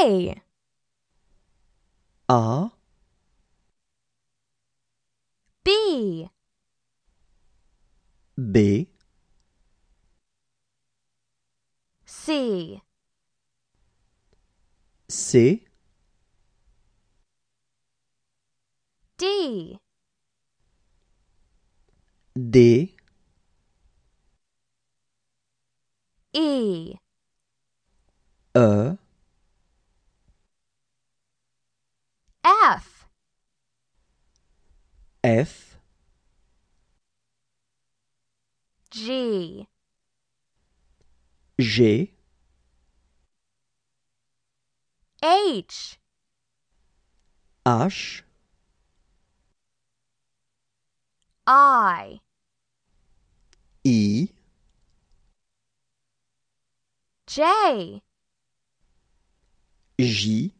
A. A. B. B. C. C. D. D. E. E. F. F. G. G. H. H. I. E. J. J.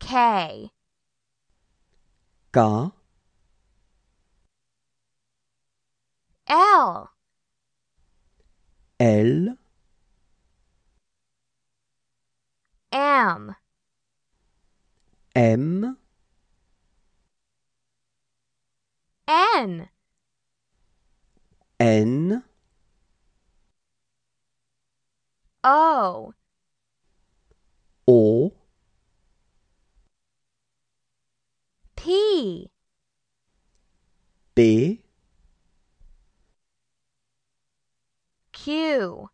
K. K. L. L. M. M. N. N. O. O. P. P. Q.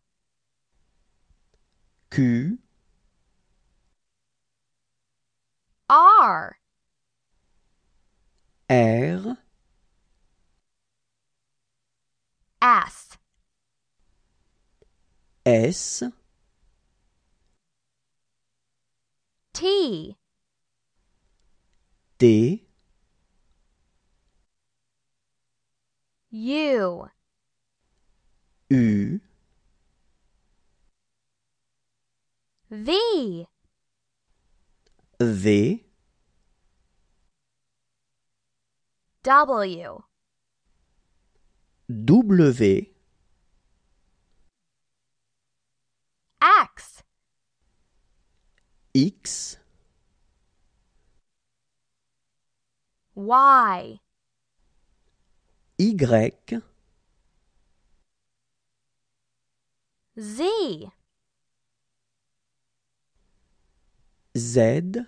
Q. R. R. S. S. T. T. U. U. V. V. W. W. X. X. Y. Y. Z. Z.